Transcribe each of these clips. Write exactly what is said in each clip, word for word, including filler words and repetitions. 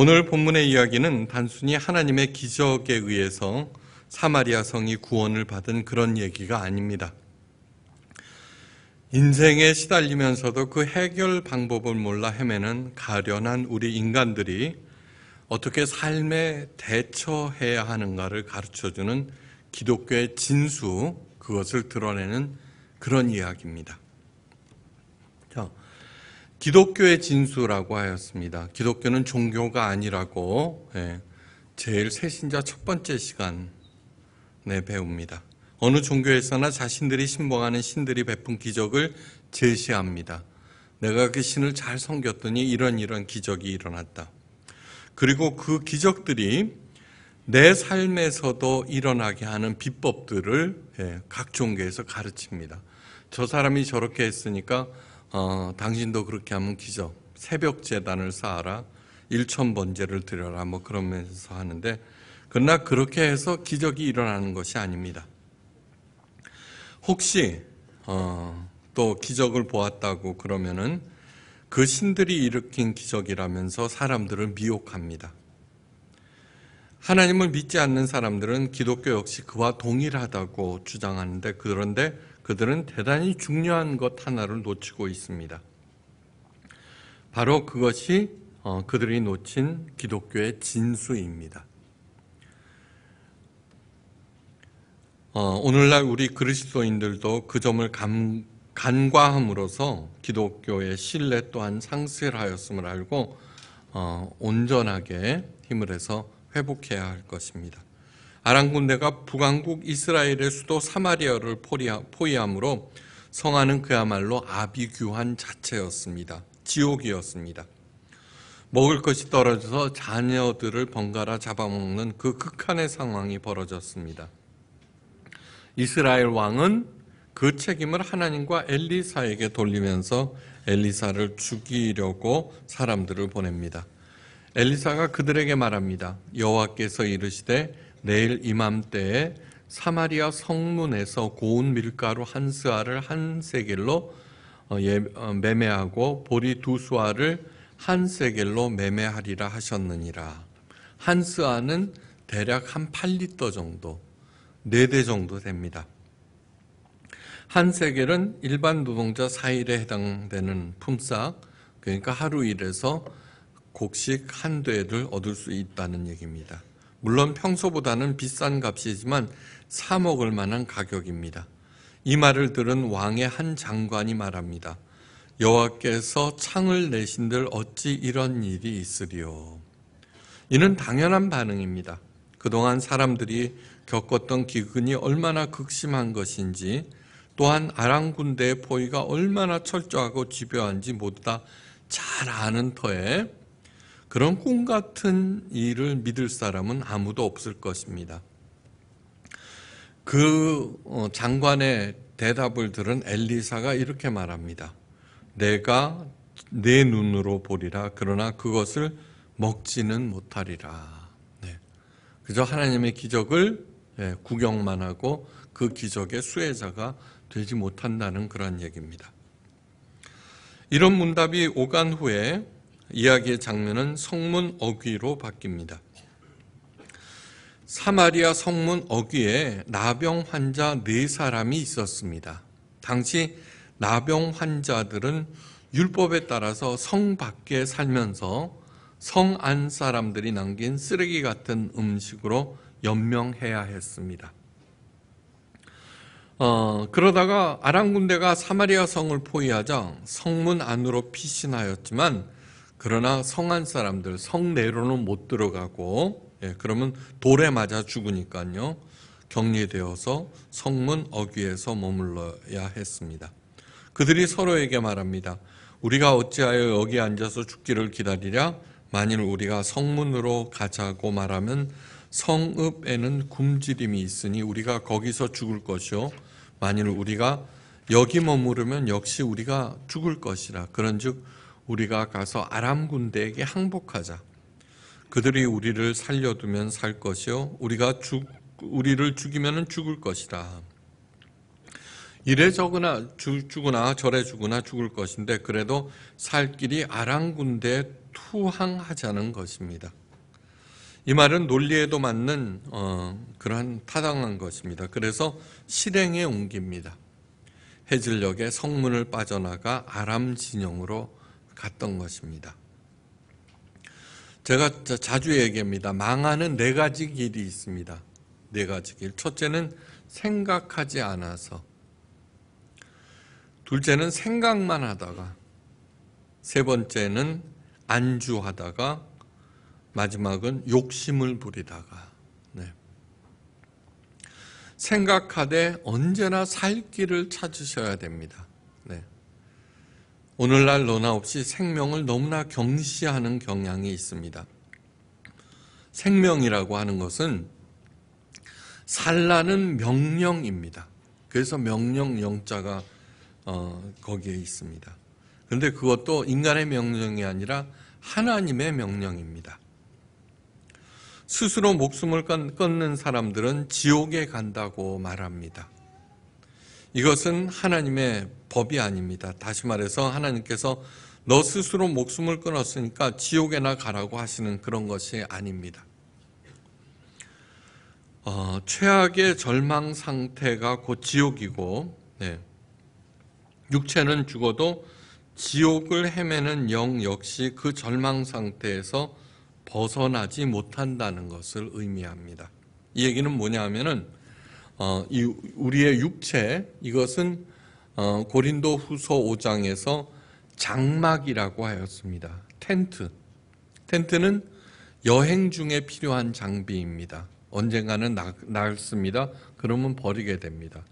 오늘 본문의 이야기는 단순히 하나님의 기적에 의해서 사마리아 성이 구원을 받은 그런 얘기가 아닙니다. 인생에 시달리면서도 그 해결 방법을 몰라 헤매는 가련한 우리 인간들이 어떻게 삶에 대처해야 하는가를 가르쳐주는 기독교의 진수, 그것을 드러내는 그런 이야기입니다. 자, 기독교의 진수라고 하였습니다. 기독교는 종교가 아니라고 제일 새신자 첫 번째 시간에 배웁니다. 어느 종교에서나 자신들이 신봉하는 신들이 베푼 기적을 제시합니다. 내가 그 신을 잘 섬겼더니 이런 이런 기적이 일어났다. 그리고 그 기적들이 내 삶에서도 일어나게 하는 비법들을 각 종교에서 가르칩니다. 저 사람이 저렇게 했으니까 어, 당신도 그렇게 하면 기적, 새벽 제단을 쌓아라, 일천 번제를 드려라, 뭐 그러면서 하는데, 그러나 그렇게 해서 기적이 일어나는 것이 아닙니다. 혹시 어, 또 기적을 보았다고 그러면은 그 신들이 일으킨 기적이라면서 사람들을 미혹합니다. 하나님을 믿지 않는 사람들은 기독교 역시 그와 동일하다고 주장하는데, 그런데 그들은 대단히 중요한 것 하나를 놓치고 있습니다. 바로 그것이 어, 그들이 놓친 기독교의 진수입니다. 어, 오늘날 우리 그리스도인들도 그 점을 감, 간과함으로써 기독교의 신뢰 또한 상실하였음을 알고 어, 온전하게 힘을 해서 회복해야 할 것입니다. 아람 군대가 북왕국 이스라엘의 수도 사마리아를 포위함으로 성안은 그야말로 아비규환 자체였습니다. 지옥이었습니다. 먹을 것이 떨어져서 자녀들을 번갈아 잡아먹는 그 극한의 상황이 벌어졌습니다. 이스라엘 왕은 그 책임을 하나님과 엘리사에게 돌리면서 엘리사를 죽이려고 사람들을 보냅니다. 엘리사가 그들에게 말합니다. 여호와께서 이르시되 내일 이맘때에 사마리아 성문에서 고운 밀가루 한 스아를 한 세겔로 매매하고 보리 두 스아를 한 세겔로 매매하리라 하셨느니라. 한 스아는 대략 한 팔 리터 정도, 네 대 정도 됩니다. 한 세겔은 일반 노동자 사 일에 해당되는 품삯, 그러니까 하루 일에서 곡식 한 대를 얻을 수 있다는 얘기입니다. 물론 평소보다는 비싼 값이지만 사 먹을 만한 가격입니다. 이 말을 들은 왕의 한 장관이 말합니다. 여호와께서 창을 내신들 어찌 이런 일이 있으리요. 이는 당연한 반응입니다. 그동안 사람들이 겪었던 기근이 얼마나 극심한 것인지, 또한 아람 군대의 포위가 얼마나 철저하고 집요한지 모두 다 잘 아는 터에 그런 꿈 같은 일을 믿을 사람은 아무도 없을 것입니다. 그 장관의 대답을 들은 엘리사가 이렇게 말합니다. 내가 내 눈으로 보리라. 그러나 그것을 먹지는 못하리라. 네. 그저 하나님의 기적을 구경만 하고 그 기적의 수혜자가 되지 못한다는 그런 얘기입니다. 이런 문답이 오간 후에 이야기의 장면은 성문 어귀로 바뀝니다. 사마리아 성문 어귀에 나병 환자 네 사람이 있었습니다. 당시 나병 환자들은 율법에 따라서 성 밖에 살면서 성 안 사람들이 남긴 쓰레기 같은 음식으로 연명해야 했습니다. 어, 그러다가 아람 군대가 사마리아 성을 포위하자 성문 안으로 피신하였지만, 그러나 성안 사람들 성내로는 못 들어가고, 예, 그러면 돌에 맞아 죽으니까요, 격리되어서 성문 어귀에서 머물러야 했습니다. 그들이 서로에게 말합니다. 우리가 어찌하여 여기 앉아서 죽기를 기다리랴? 만일 우리가 성문으로 가자고 말하면 성읍에는 굶주림이 있으니 우리가 거기서 죽을 것이요, 만일 우리가 여기 머무르면 역시 우리가 죽을 것이라. 그런즉 우리가 가서 아람 군대에게 항복하자. 그들이 우리를 살려두면 살 것이요, 우리가 죽, 우리를 죽이면 죽을 것이다. 이래 저거나 죽으나 저래 죽으나 죽을 것인데, 그래도 살 길이 아람 군대에 투항하자는 것입니다. 이 말은 논리에도 맞는 어, 그러한 타당한 것입니다. 그래서 실행에 옮깁니다. 해질녘에 성문을 빠져나가 아람 진영으로 갔던 것입니다. 제가 자주 얘기합니다. 망하는 네 가지 길이 있습니다. 네 가지 길. 첫째는 생각하지 않아서. 둘째는 생각만 하다가. 세 번째는 안주하다가. 마지막은 욕심을 부리다가. 네. 생각하되 언제나 살 길을 찾으셔야 됩니다. 네. 오늘날 너나 없이 생명을 너무나 경시하는 경향이 있습니다. 생명이라고 하는 것은 살라는 명령입니다. 그래서 명령 영자가 어, 거기에 있습니다. 그런데 그것도 인간의 명령이 아니라 하나님의 명령입니다. 스스로 목숨을 끊는 사람들은 지옥에 간다고 말합니다. 이것은 하나님의 법이 아닙니다. 다시 말해서 하나님께서 너 스스로 목숨을 끊었으니까 지옥에나 가라고 하시는 그런 것이 아닙니다. 어, 최악의 절망 상태가 곧 지옥이고, 네. 육체는 죽어도 지옥을 헤매는 영 역시 그 절망 상태에서 벗어나지 못한다는 것을 의미합니다. 이 얘기는 뭐냐 하면은 어, 이 우리의 육체, 이것은 어, 고린도 후서 오 장에서 장막이라고 하였습니다. 텐트. 텐트는 여행 중에 필요한 장비입니다. 언젠가는 낡습니다. 그러면 버리게 됩니다.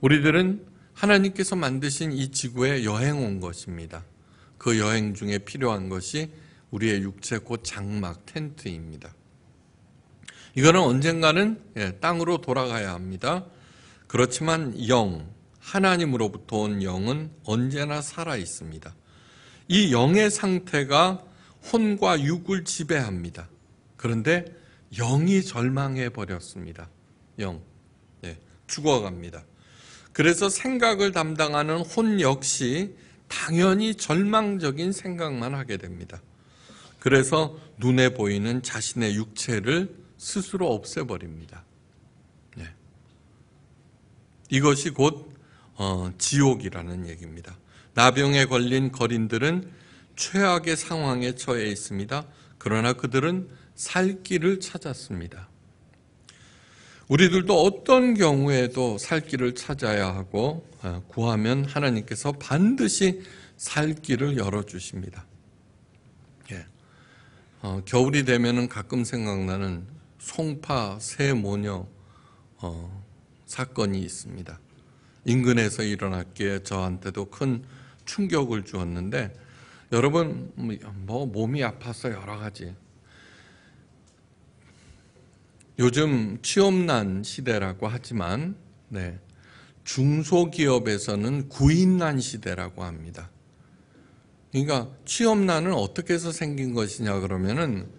우리들은 하나님께서 만드신 이 지구에 여행 온 것입니다. 그 여행 중에 필요한 것이 우리의 육체, 곧 장막, 텐트입니다. 이거는 언젠가는 땅으로 돌아가야 합니다. 그렇지만 영, 하나님으로부터 온 영은 언제나 살아 있습니다. 이 영의 상태가 혼과 육을 지배합니다. 그런데 영이 절망해 버렸습니다. 영, 네, 죽어갑니다. 그래서 생각을 담당하는 혼 역시 당연히 절망적인 생각만 하게 됩니다. 그래서 눈에 보이는 자신의 육체를 스스로 없애버립니다. 네. 이것이 곧 어, 지옥이라는 얘기입니다. 나병에 걸린 거린들은 최악의 상황에 처해 있습니다. 그러나 그들은 살 길을 찾았습니다. 우리들도 어떤 경우에도 살 길을 찾아야 하고, 구하면 하나님께서 반드시 살 길을 열어주십니다. 예. 어, 겨울이 되면은 가끔 생각나는 송파 새 모녀 어, 사건이 있습니다. 인근에서 일어났기에 저한테도 큰 충격을 주었는데, 여러분 뭐 몸이 아파서 여러 가지, 요즘 취업난 시대라고 하지만, 네, 중소기업에서는 구인난 시대라고 합니다. 그러니까 취업난은 어떻게 해서 생긴 것이냐 그러면은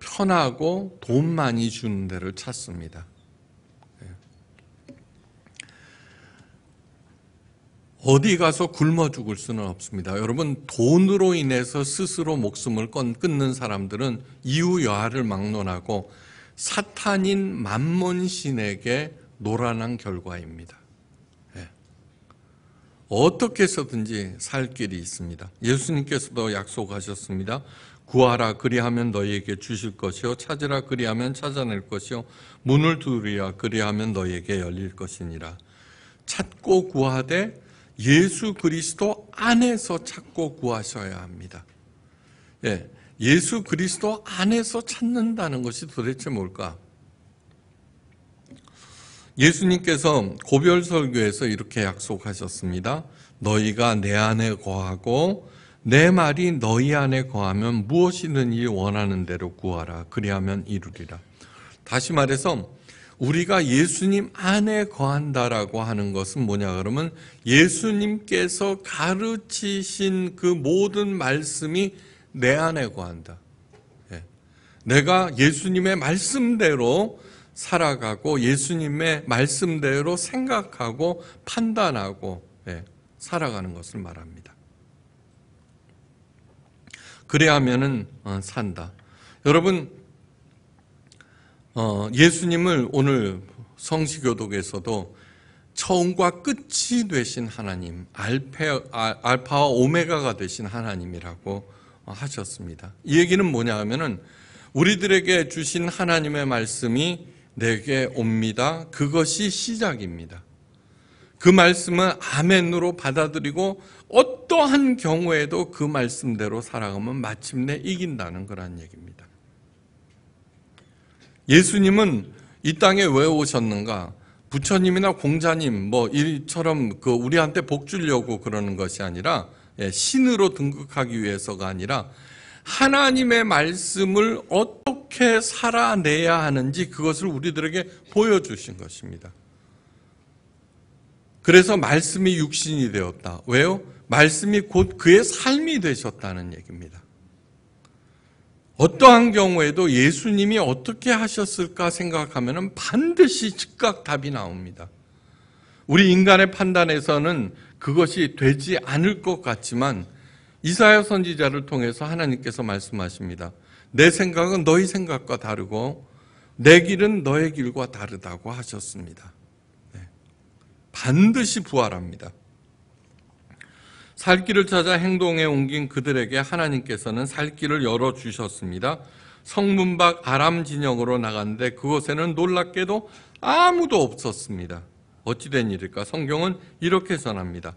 편하고 돈 많이 주는 데를 찾습니다. 네. 어디 가서 굶어 죽을 수는 없습니다. 여러분, 돈으로 인해서 스스로 목숨을 끊는 사람들은 이유 여하를 막론하고 사탄인 만몬신에게 노란한 결과입니다. 예. 어떻게 해서든지 살 길이 있습니다. 예수님께서도 약속하셨습니다. 구하라 그리하면 너희에게 주실 것이요, 찾으라 그리하면 찾아낼 것이요, 문을 두드리라 그리하면 너희에게 열릴 것이니라. 찾고 구하되 예수 그리스도 안에서 찾고 구하셔야 합니다. 예. 예수 그리스도 안에서 찾는다는 것이 도대체 뭘까? 예수님께서 고별설교에서 이렇게 약속하셨습니다. 너희가 내 안에 거하고 내 말이 너희 안에 거하면 무엇이든지 원하는 대로 구하라. 그리하면 이루리라. 다시 말해서 우리가 예수님 안에 거한다라고 하는 것은 뭐냐 그러면 예수님께서 가르치신 그 모든 말씀이 내 안에 거한다. 예. 내가 예수님의 말씀대로 살아가고 예수님의 말씀대로 생각하고 판단하고, 예, 살아가는 것을 말합니다. 그래야 하면은 산다. 여러분, 예수님을 오늘 성시교독에서도 처음과 끝이 되신 하나님, 알파와 오메가가 되신 하나님이라고 하셨습니다. 이 얘기는 뭐냐 하면은 우리들에게 주신 하나님의 말씀이 내게 옵니다. 그것이 시작입니다. 그 말씀을 아멘으로 받아들이고 어떠한 경우에도 그 말씀대로 살아가면 마침내 이긴다는 거란 얘기입니다. 예수님은 이 땅에 왜 오셨는가? 부처님이나 공자님 뭐 이처럼 그 우리한테 복 주려고 그러는 것이 아니라, 신으로 등극하기 위해서가 아니라 하나님의 말씀을 어떻게 살아내야 하는지 그것을 우리들에게 보여주신 것입니다. 그래서 말씀이 육신이 되었다. 왜요? 말씀이 곧 그의 삶이 되셨다는 얘기입니다. 어떠한 경우에도 예수님이 어떻게 하셨을까 생각하면 반드시 즉각 답이 나옵니다. 우리 인간의 판단에서는 그것이 되지 않을 것 같지만 이사야 선지자를 통해서 하나님께서 말씀하십니다. 내 생각은 너희 생각과 다르고 내 길은 너의 길과 다르다고 하셨습니다. 반드시 부활합니다. 살 길을 찾아 행동에 옮긴 그들에게 하나님께서는 살 길을 열어주셨습니다. 성문 밖 아람 진영으로 나갔는데 그곳에는 놀랍게도 아무도 없었습니다. 어찌 된 일일까? 성경은 이렇게 전합니다.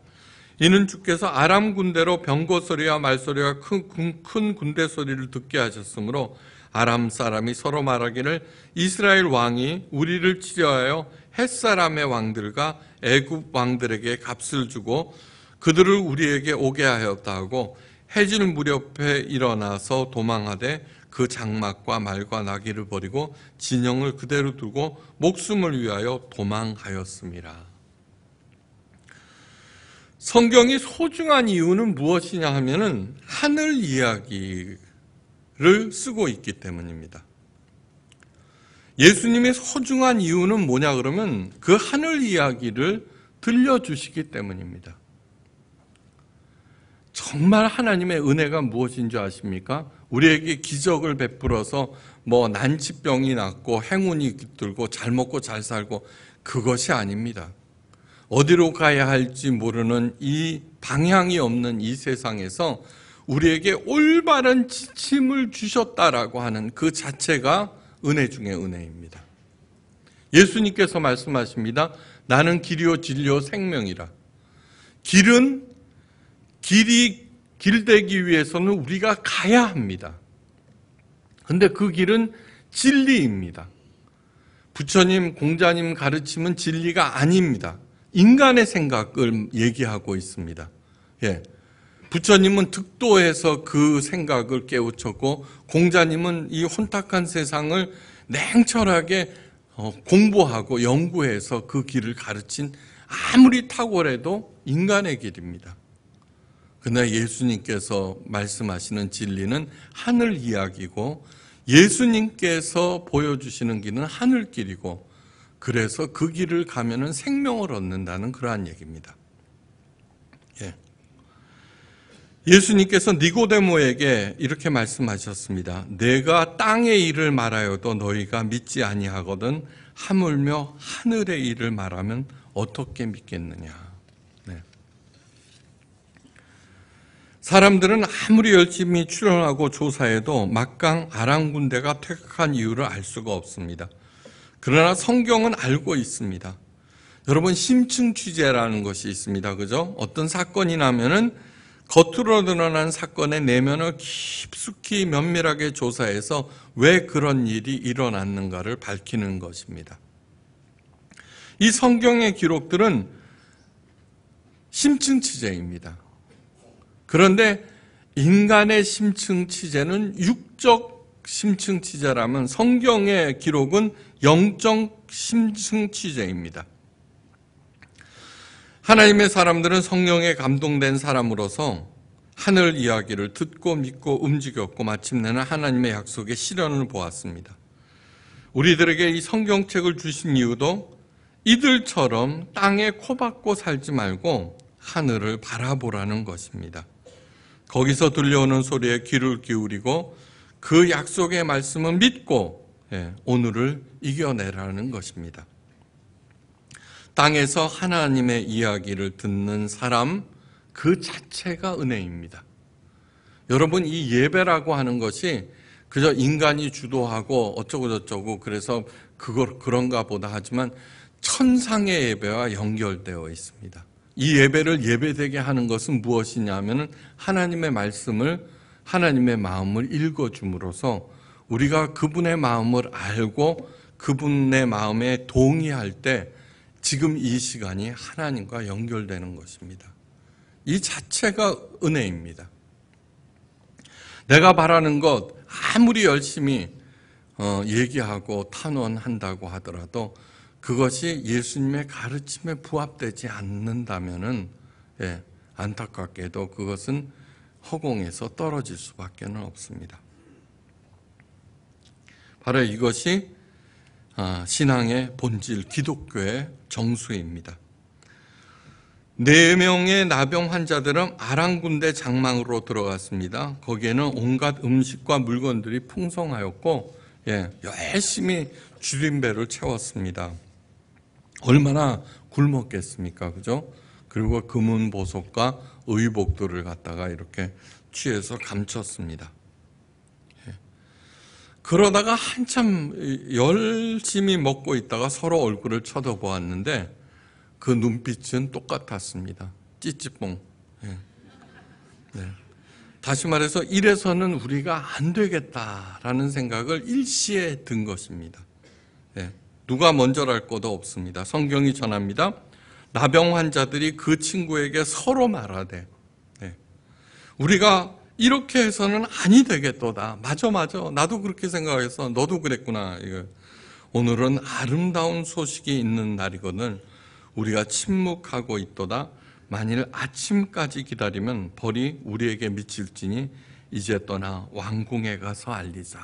이는 주께서 아람 군대로 병거 소리와 말소리와 큰, 큰 군대 소리를 듣게 하셨으므로 아람 사람이 서로 말하기를 이스라엘 왕이 우리를 치려하여 햇사람의 왕들과 애굽 왕들에게 값을 주고 그들을 우리에게 오게 하였다 하고 해질 무렵에 일어나서 도망하되 그 장막과 말과 나귀를 버리고 진영을 그대로 두고 목숨을 위하여 도망하였습니다. 성경이 소중한 이유는 무엇이냐 하면은 하늘 이야기를 쓰고 있기 때문입니다. 예수님의 소중한 이유는 뭐냐 그러면 그 하늘 이야기를 들려주시기 때문입니다. 정말 하나님의 은혜가 무엇인 줄 아십니까? 우리에게 기적을 베풀어서 뭐 난치병이 났고 행운이 깃들고 잘 먹고 잘 살고 그것이 아닙니다. 어디로 가야 할지 모르는 이 방향이 없는 이 세상에서 우리에게 올바른 지침을 주셨다라고 하는 그 자체가 은혜 중에 은혜입니다. 예수님께서 말씀하십니다. 나는 길이요 진리요 생명이라. 길은 길이 길되기 위해서는 우리가 가야 합니다. 근데 그 길은 진리입니다. 부처님, 공자님 가르침은 진리가 아닙니다. 인간의 생각을 얘기하고 있습니다. 예. 부처님은 득도해서 그 생각을 깨우쳤고 공자님은 이 혼탁한 세상을 냉철하게 공부하고 연구해서 그 길을 가르친, 아무리 탁월해도 인간의 길입니다. 그러나 예수님께서 말씀하시는 진리는 하늘 이야기고 예수님께서 보여주시는 길은 하늘 길이고 그래서 그 길을 가면은 생명을 얻는다는 그러한 얘기입니다. 예. 예수님께서 니고데모에게 이렇게 말씀하셨습니다. 내가 땅의 일을 말하여도 너희가 믿지 아니하거든 하물며 하늘의 일을 말하면 어떻게 믿겠느냐. 네. 사람들은 아무리 열심히 출연하고 조사해도 막강 아람 군대가 퇴각한 이유를 알 수가 없습니다. 그러나 성경은 알고 있습니다. 여러분, 심층 취재라는 것이 있습니다. 그죠? 어떤 사건이 나면은 겉으로 드러난 사건의 내면을 깊숙이 면밀하게 조사해서 왜 그런 일이 일어났는가를 밝히는 것입니다. 이 성경의 기록들은 심층 취재입니다. 그런데 인간의 심층 취재는 육적 심층 취재라면 성경의 기록은 영적 심층 취재입니다. 하나님의 사람들은 성령에 감동된 사람으로서 하늘 이야기를 듣고 믿고 움직였고 마침내는 하나님의 약속의 실현을 보았습니다. 우리들에게 이 성경책을 주신 이유도 이들처럼 땅에 코박고 살지 말고 하늘을 바라보라는 것입니다. 거기서 들려오는 소리에 귀를 기울이고 그 약속의 말씀을 믿고 오늘을 이겨내라는 것입니다. 땅에서 하나님의 이야기를 듣는 사람 그 자체가 은혜입니다. 여러분, 이 예배라고 하는 것이 그저 인간이 주도하고 어쩌고저쩌고 그래서 그걸 그런가 보다 하지만 천상의 예배와 연결되어 있습니다. 이 예배를 예배되게 하는 것은 무엇이냐면 하나님의 말씀을, 하나님의 마음을 읽어줌으로써 우리가 그분의 마음을 알고 그분의 마음에 동의할 때 지금 이 시간이 하나님과 연결되는 것입니다. 이 자체가 은혜입니다. 내가 바라는 것 아무리 열심히 얘기하고 탄원한다고 하더라도 그것이 예수님의 가르침에 부합되지 않는다면은 예, 안타깝게도 그것은 허공에서 떨어질 수밖에 없습니다. 바로 이것이 신앙의 본질, 기독교의 정수입니다. 네 명의 나병 환자들은 아랑군데 장막으로 들어갔습니다. 거기에는 온갖 음식과 물건들이 풍성하였고 예, 열심히 줄인 배를 채웠습니다. 얼마나 굶었겠습니까, 그죠? 그리고 금은 보석과 의복들을 갖다가 이렇게 취해서 감췄습니다. 예. 그러다가 한참 열심히 먹고 있다가 서로 얼굴을 쳐다보았는데 그 눈빛은 똑같았습니다. 찌찌뽕. 예. 네. 다시 말해서 이래서는 우리가 안 되겠다라는 생각을 일시에 든 것입니다. 예. 누가 먼저랄 것도 없습니다. 성경이 전합니다. 나병 환자들이 그 친구에게 서로 말하되 네. 우리가 이렇게 해서는 아니 되겠도다. 맞아 맞아 나도 그렇게 생각해서 너도 그랬구나. 오늘은 아름다운 소식이 있는 날이거든 우리가 침묵하고 있도다. 만일 아침까지 기다리면 벌이 우리에게 미칠지니 이제 떠나 왕궁에 가서 알리자.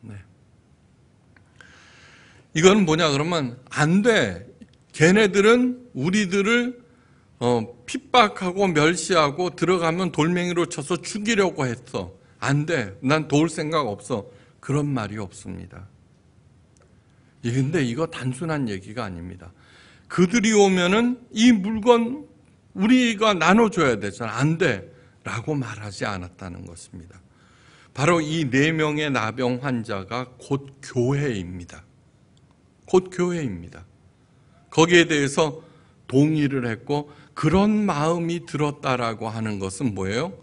네. 이건 뭐냐 그러면 안 돼. 걔네들은 우리들을 어, 핍박하고 멸시하고 들어가면 돌멩이로 쳐서 죽이려고 했어. 안 돼. 난 도울 생각 없어. 그런 말이 없습니다. 근데 이거 단순한 얘기가 아닙니다. 그들이 오면은 이 물건 우리가 나눠줘야 되잖아. 안 돼. 라고 말하지 않았다는 것입니다. 바로 이 네 명의 나병 환자가 곧 교회입니다. 곧 교회입니다. 거기에 대해서 동의를 했고 그런 마음이 들었다라고 하는 것은 뭐예요?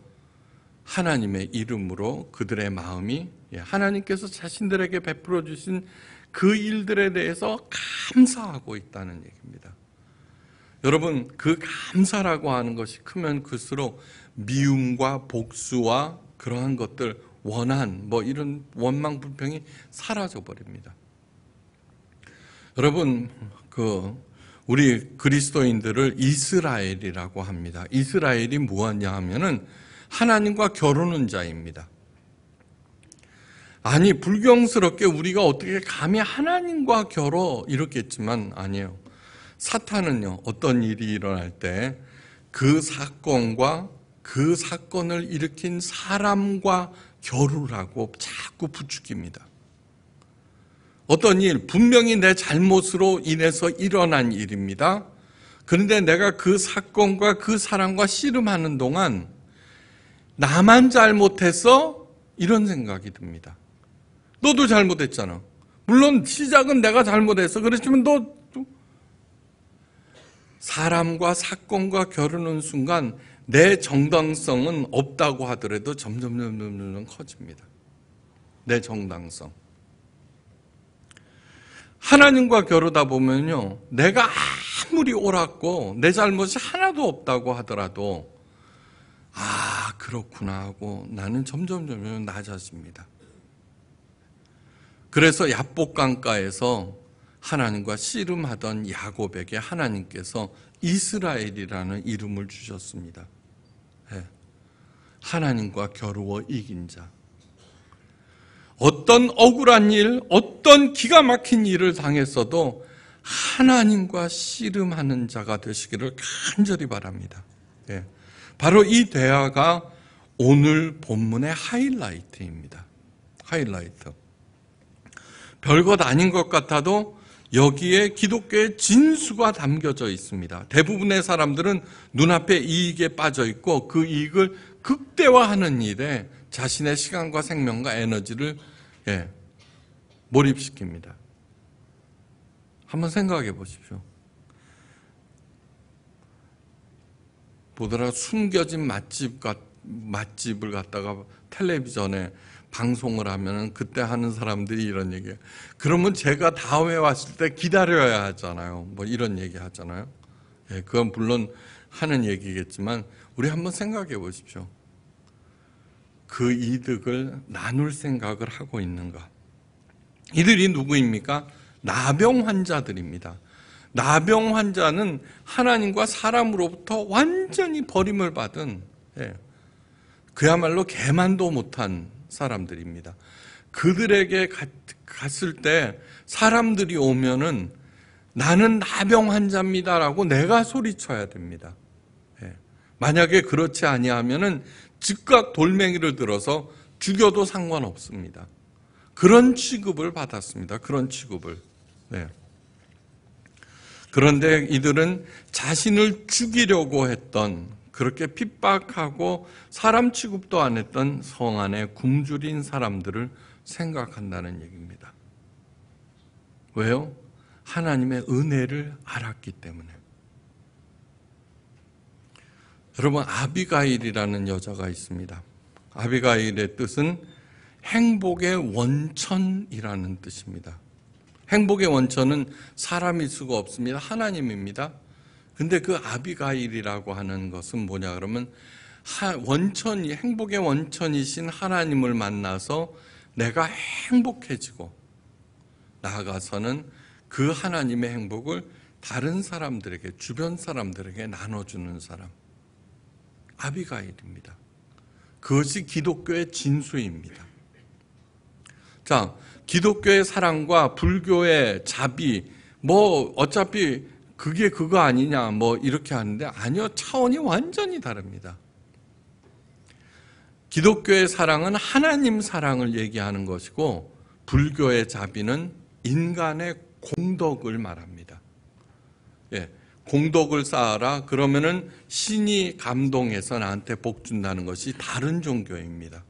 하나님의 이름으로 그들의 마음이 하나님께서 자신들에게 베풀어 주신 그 일들에 대해서 감사하고 있다는 얘기입니다. 여러분, 그 감사라고 하는 것이 크면 클수록 미움과 복수와 그러한 것들, 원한, 뭐 이런 원망 불평이 사라져버립니다. 여러분, 그 우리 그리스도인들을 이스라엘이라고 합니다. 이스라엘이 뭐냐 하면은 하나님과 겨루는 자입니다. 아니, 불경스럽게 우리가 어떻게 감히 하나님과 겨뤄 이렇겠지만 아니에요. 사탄은요, 어떤 일이 일어날 때 그 사건과 그 사건을 일으킨 사람과 겨루라고 자꾸 부추깁니다. 어떤 일, 분명히 내 잘못으로 인해서 일어난 일입니다. 그런데 내가 그 사건과 그 사람과 씨름하는 동안 나만 잘못했어? 이런 생각이 듭니다. 너도 잘못했잖아. 물론 시작은 내가 잘못했어. 그렇지만 너 사람과 사건과 겨루는 순간 내 정당성은 없다고 하더라도 점점 점점 커집니다. 내 정당성. 하나님과 겨루다 보면요, 내가 아무리 옳았고 내 잘못이 하나도 없다고 하더라도 아 그렇구나 하고 나는 점점 점점 낮아집니다. 그래서 얍복강가에서 하나님과 씨름하던 야곱에게 하나님께서 이스라엘이라는 이름을 주셨습니다. 네. 하나님과 겨루어 이긴 자. 어떤 억울한 일, 어떤 기가 막힌 일을 당했어도 하나님과 씨름하는 자가 되시기를 간절히 바랍니다. 예. 바로 이 대화가 오늘 본문의 하이라이트입니다. 하이라이트. 별것 아닌 것 같아도 여기에 기독교의 진수가 담겨져 있습니다. 대부분의 사람들은 눈앞에 이익에 빠져 있고 그 이익을 극대화하는 일에 자신의 시간과 생명과 에너지를 예, 몰입시킵니다. 한번 생각해 보십시오. 보더라 숨겨진 맛집 같, 맛집을 갖다가 텔레비전에 방송을 하면은 그때 하는 사람들이 이런 얘기예요. 그러면 제가 다음에 왔을 때 기다려야 하잖아요. 뭐 이런 얘기 하잖아요. 예, 그건 물론 하는 얘기겠지만 우리 한번 생각해 보십시오. 그 이득을 나눌 생각을 하고 있는가? 이들이 누구입니까? 나병 환자들입니다. 나병 환자는 하나님과 사람으로부터 완전히 버림을 받은 예, 그야말로 개만도 못한 사람들입니다. 그들에게 갔을 때 사람들이 오면은 나는 나병 환자입니다라고 내가 소리쳐야 됩니다. 예. 만약에 그렇지 아니하면은 즉각 돌멩이를 들어서 죽여도 상관없습니다. 그런 취급을 받았습니다. 그런 취급을. 예. 그런데 이들은 자신을 죽이려고 했던 그렇게 핍박하고 사람 취급도 안 했던 성 안에 굶주린 사람들을 생각한다는 얘기입니다. 왜요? 하나님의 은혜를 알았기 때문에. 여러분, 아비가일이라는 여자가 있습니다. 아비가일의 뜻은 행복의 원천이라는 뜻입니다. 행복의 원천은 사람일 수가 없습니다. 하나님입니다. 근데 그 아비가일이라고 하는 것은 뭐냐 그러면 원천이 행복의 원천이신 하나님을 만나서 내가 행복해지고 나아가서는 그 하나님의 행복을 다른 사람들에게 주변 사람들에게 나눠주는 사람 아비가일입니다. 그것이 기독교의 진수입니다. 자, 기독교의 사랑과 불교의 자비 뭐 어차피 그게 그거 아니냐 뭐 이렇게 하는데 아니요, 차원이 완전히 다릅니다. 기독교의 사랑은 하나님 사랑을 얘기하는 것이고 불교의 자비는 인간의 공덕을 말합니다. 예, 공덕을 쌓아라 그러면은 신이 감동해서 나한테 복 준다는 것이 다른 종교입니다.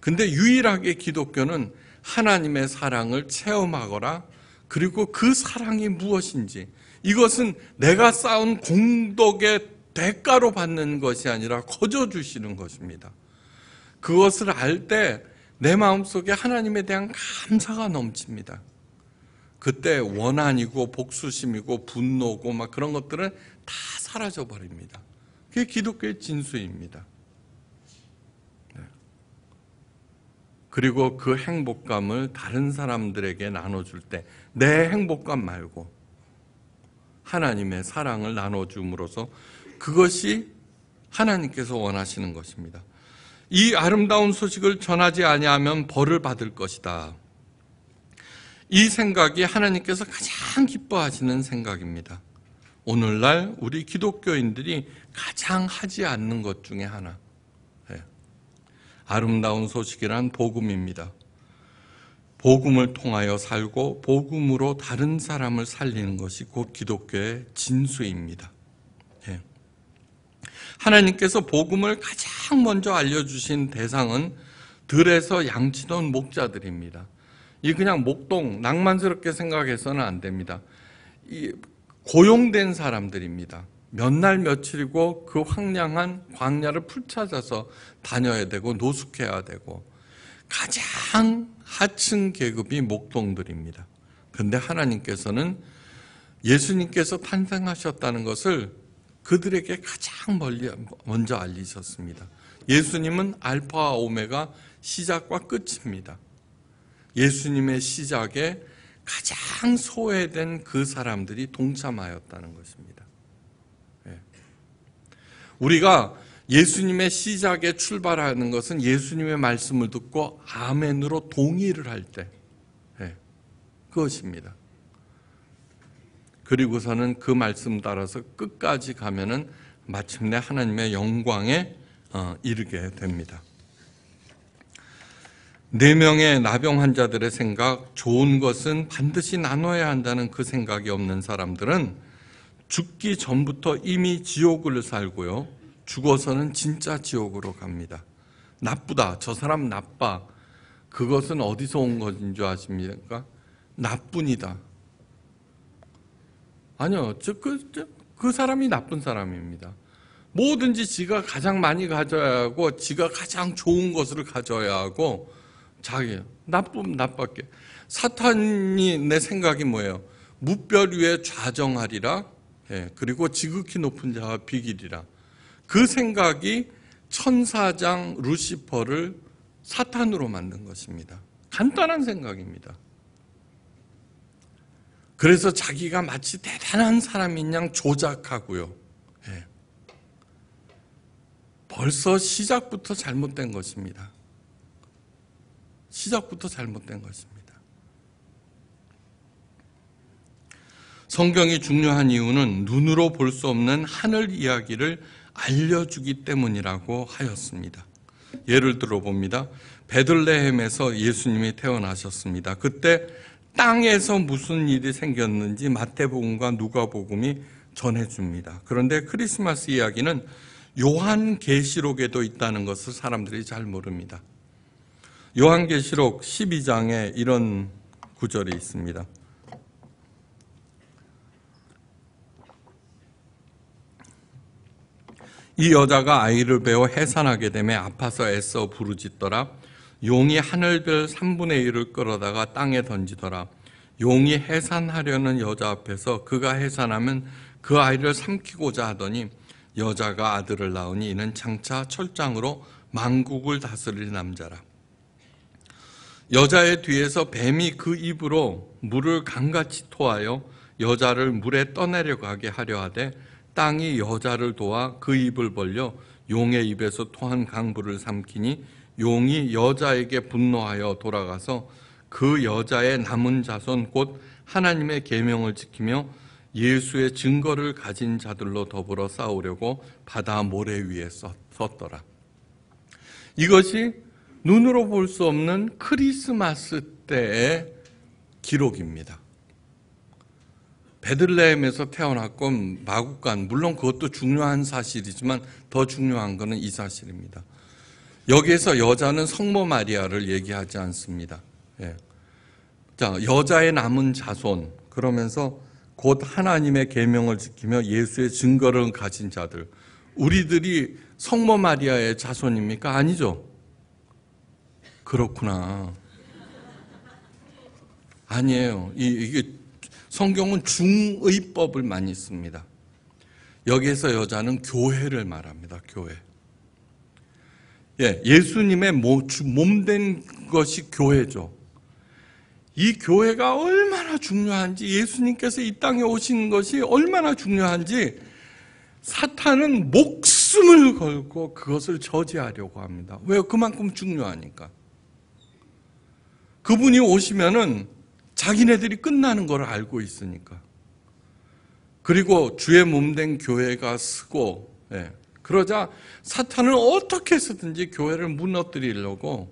근데 유일하게 기독교는 하나님의 사랑을 체험하거라 그리고 그 사랑이 무엇인지 이것은 내가 쌓은 공덕의 대가로 받는 것이 아니라 거저 주시는 것입니다. 그것을 알 때 내 마음속에 하나님에 대한 감사가 넘칩니다. 그때 원한이고 복수심이고 분노고 막 그런 것들은 다 사라져버립니다. 그게 기독교의 진수입니다. 그리고 그 행복감을 다른 사람들에게 나눠줄 때 내 행복감 말고 하나님의 사랑을 나눠줌으로써 그것이 하나님께서 원하시는 것입니다. 이 아름다운 소식을 전하지 아니하면 벌을 받을 것이다. 이 생각이 하나님께서 가장 기뻐하시는 생각입니다. 오늘날 우리 기독교인들이 가장 하지 않는 것 중에 하나. 네. 아름다운 소식이란 복음입니다. 복음을 통하여 살고 복음으로 다른 사람을 살리는 것이 곧 기독교의 진수입니다. 예. 하나님께서 복음을 가장 먼저 알려주신 대상은 들에서 양치던 목자들입니다. 이 그냥 목동, 낭만스럽게 생각해서는 안 됩니다. 이 고용된 사람들입니다. 몇 날 며칠이고 그 황량한 광야를 풀찾아서 다녀야 되고 노숙해야 되고 가장 하층 계급이 목동들입니다. 그런데 하나님께서는 예수님께서 탄생하셨다는 것을 그들에게 가장 멀리 먼저 알리셨습니다. 예수님은 알파와 오메가 시작과 끝입니다. 예수님의 시작에 가장 소외된 그 사람들이 동참하였다는 것입니다. 우리가 예수님의 시작에 출발하는 것은 예수님의 말씀을 듣고 아멘으로 동의를 할 때 네, 그것입니다. 그리고서는 그 말씀 따라서 끝까지 가면은 마침내 하나님의 영광에 이르게 됩니다. 네 명의 나병 환자들의 생각, 좋은 것은 반드시 나눠야 한다는 그 생각이 없는 사람들은 죽기 전부터 이미 지옥을 살고요, 죽어서는 진짜 지옥으로 갑니다. 나쁘다, 저 사람 나빠. 그것은 어디서 온 것인 줄 아십니까? 나뿐이다. 아니요, 저, 그, 저, 그 사람이 나쁜 사람입니다. 뭐든지 지가 가장 많이 가져야 하고, 지가 가장 좋은 것을 가져야 하고, 자기 나쁨 나빴게. 사탄이 내 생각이 뭐예요? 무별 위에 좌정하리라. 예, 그리고 지극히 높은 자와 비기리라. 그 생각이 천사장 루시퍼를 사탄으로 만든 것입니다. 간단한 생각입니다. 그래서 자기가 마치 대단한 사람인 양 조작하고요. 예. 벌써 시작부터 잘못된 것입니다. 시작부터 잘못된 것입니다. 성경이 중요한 이유는 눈으로 볼 수 없는 하늘 이야기를 알려주기 때문이라고 하였습니다. 예를 들어봅니다. 베들레헴에서 예수님이 태어나셨습니다. 그때 땅에서 무슨 일이 생겼는지 마태복음과 누가복음이 전해줍니다. 그런데 크리스마스 이야기는 요한계시록에도 있다는 것을 사람들이 잘 모릅니다. 요한계시록 십이 장에 이런 구절이 있습니다. 이 여자가 아이를 베어 해산하게 되매 아파서 애써 부르짖더라. 용이 하늘별 삼분의 일을 끌어다가 땅에 던지더라. 용이 해산하려는 여자 앞에서 그가 해산하면 그 아이를 삼키고자 하더니 여자가 아들을 낳으니 이는 장차 철장으로 만국을 다스릴 남자라. 여자의 뒤에서 뱀이 그 입으로 물을 강같이 토하여 여자를 물에 떠내려가게 하려 하되 땅이 여자를 도와 그 입을 벌려 용의 입에서 토한 강물을 삼키니 용이 여자에게 분노하여 돌아가서 그 여자의 남은 자손 곧 하나님의 계명을 지키며 예수의 증거를 가진 자들로 더불어 싸우려고 바다 모래 위에 섰더라. 이것이 눈으로 볼 수 없는 크리스마스 때의 기록입니다. 베들레헴에서 태어났고 마구간, 물론 그것도 중요한 사실이지만 더 중요한 것은 이 사실입니다. 여기에서 여자는 성모 마리아를 얘기하지 않습니다. 예. 자, 여자의 남은 자손, 그러면서 곧 하나님의 계명을 지키며 예수의 증거를 가진 자들. 우리들이 성모 마리아의 자손입니까? 아니죠. 그렇구나. 아니에요. 이, 이게 성경은 중의법을 많이 씁니다. 여기에서 여자는 교회를 말합니다. 교회. 예, 예수님의 몸된 것이 교회죠. 이 교회가 얼마나 중요한지, 예수님께서 이 땅에 오신 것이 얼마나 중요한지 사탄은 목숨을 걸고 그것을 저지하려고 합니다. 왜요? 그만큼 중요하니까. 그분이 오시면은 자기네들이 끝나는 걸 알고 있으니까. 그리고 주의 몸된 교회가 쓰고, 예. 그러자 사탄은 어떻게 해서든지 교회를 무너뜨리려고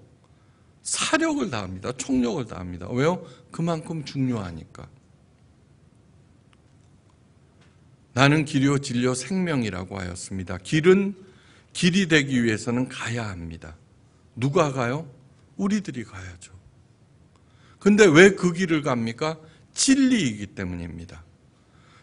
사력을 다합니다. 총력을 다합니다. 왜요? 그만큼 중요하니까. 나는 길이요 진리요 생명이라고 하였습니다. 길은 길이 되기 위해서는 가야 합니다. 누가 가요? 우리들이 가야죠. 근데 왜 그 길을 갑니까? 진리이기 때문입니다.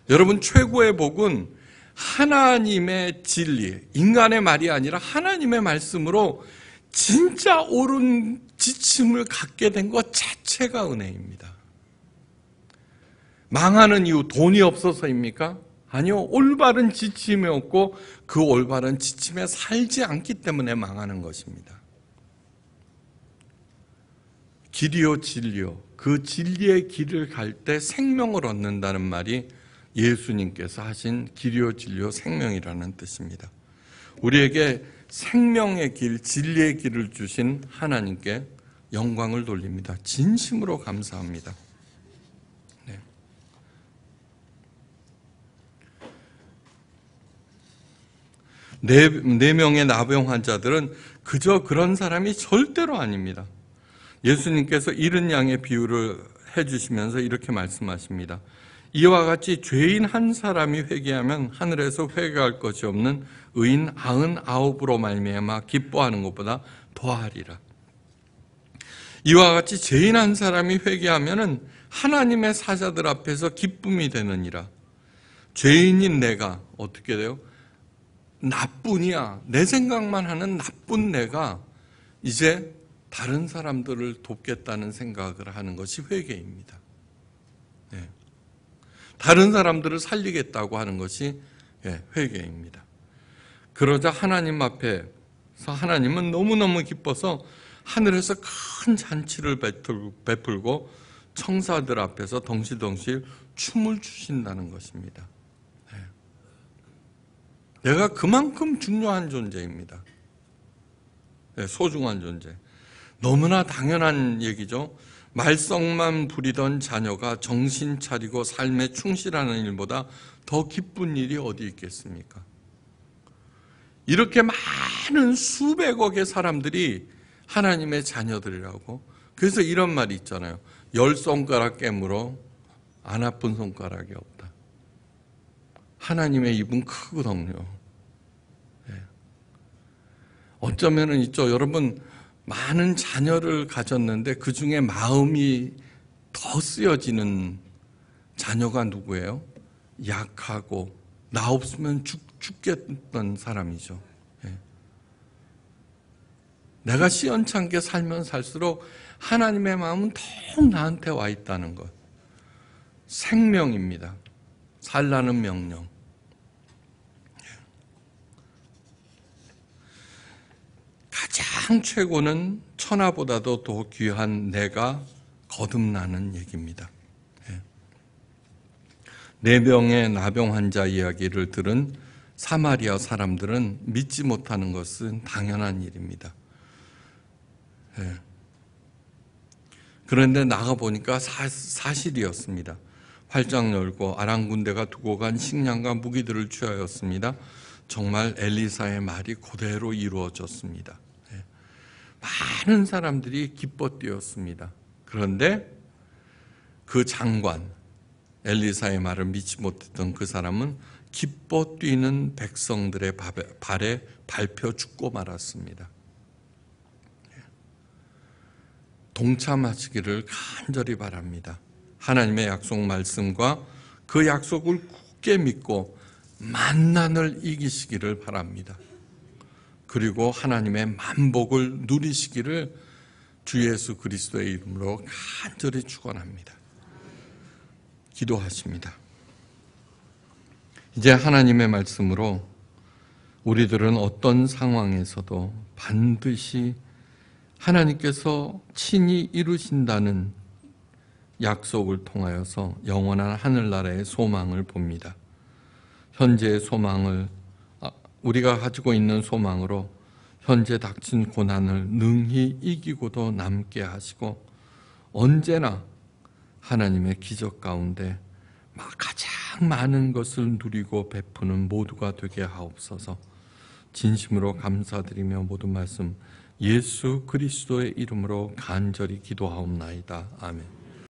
여러분, 최고의 복은 하나님의 진리, 인간의 말이 아니라 하나님의 말씀으로 진짜 옳은 지침을 갖게 된 것 자체가 은혜입니다. 망하는 이유 돈이 없어서입니까? 아니요, 올바른 지침이 없고 그 올바른 지침에 살지 않기 때문에 망하는 것입니다. 길이요 진리요, 그 진리의 길을 갈 때 생명을 얻는다는 말이 예수님께서 하신 길이요 진리요 생명이라는 뜻입니다. 우리에게 생명의 길, 진리의 길을 주신 하나님께 영광을 돌립니다. 진심으로 감사합니다. 네. 네, 네 명의 나병 환자들은 그저 그런 사람이 절대로 아닙니다. 예수님께서 잃은 양의 비유를 해주시면서 이렇게 말씀하십니다. 이와 같이 죄인 한 사람이 회개하면 하늘에서 회개할 것이 없는 의인 아흔아홉으로 말미암아 기뻐하는 것보다 더하리라. 이와 같이 죄인 한 사람이 회개하면은 하나님의 사자들 앞에서 기쁨이 되느니라. 죄인인 내가 어떻게 돼요? 나뿐이야. 내 생각만 하는 나쁜 내가 이제 다른 사람들을 돕겠다는 생각을 하는 것이 회개입니다. 네. 다른 사람들을 살리겠다고 하는 것이 회개입니다. 그러자 하나님 앞에서 하나님은 너무너무 기뻐서 하늘에서 큰 잔치를 베풀고 청사들 앞에서 덩실덩실 춤을 추신다는 것입니다. 내가 그만큼 중요한 존재입니다. 소중한 존재. 너무나 당연한 얘기죠. 말썽만 부리던 자녀가 정신 차리고 삶에 충실하는 일보다 더 기쁜 일이 어디 있겠습니까? 이렇게 많은 수백억의 사람들이 하나님의 자녀들이라고. 그래서 이런 말이 있잖아요. 열 손가락 깨물어 안 아픈 손가락이 없다. 하나님의 입은 크거든요. 어쩌면은 있죠. 여러분, 많은 자녀를 가졌는데 그 중에 마음이 더 쓰여지는 자녀가 누구예요? 약하고 나 없으면 죽, 죽겠던 사람이죠. 예. 내가 시원찮게 살면 살수록 하나님의 마음은 더욱 나한테 와 있다는 것. 생명입니다. 살라는 명령. 가장 최고는 천하보다도 더 귀한 내가 거듭나는 얘기입니다. 네 명의 나병 환자 이야기를 들은 사마리아 사람들은 믿지 못하는 것은 당연한 일입니다. 그런데 나가보니까 사, 사실이었습니다. 활짝 열고 아랑군대가 두고 간 식량과 무기들을 취하였습니다. 정말 엘리사의 말이 그대로 이루어졌습니다. 많은 사람들이 기뻐 뛰었습니다. 그런데 그 장관, 엘리사의 말을 믿지 못했던 그 사람은 기뻐 뛰는 백성들의 발에 밟혀 죽고 말았습니다. 동참하시기를 간절히 바랍니다. 하나님의 약속 말씀과 그 약속을 굳게 믿고 만난을 이기시기를 바랍니다. 그리고 하나님의 만복을 누리시기를 주 예수 그리스도의 이름으로 간절히 축원합니다. 기도하십니다. 이제 하나님의 말씀으로 우리들은 어떤 상황에서도 반드시 하나님께서 친히 이루신다는 약속을 통하여서 영원한 하늘나라의 소망을 봅니다. 현재의 소망을 우리가 가지고 있는 소망으로 현재 닥친 고난을 능히 이기고도 남게 하시고 언제나 하나님의 기적 가운데 가장 많은 것을 누리고 베푸는 모두가 되게 하옵소서. 진심으로 감사드리며 모든 말씀 예수 그리스도의 이름으로 간절히 기도하옵나이다. 아멘.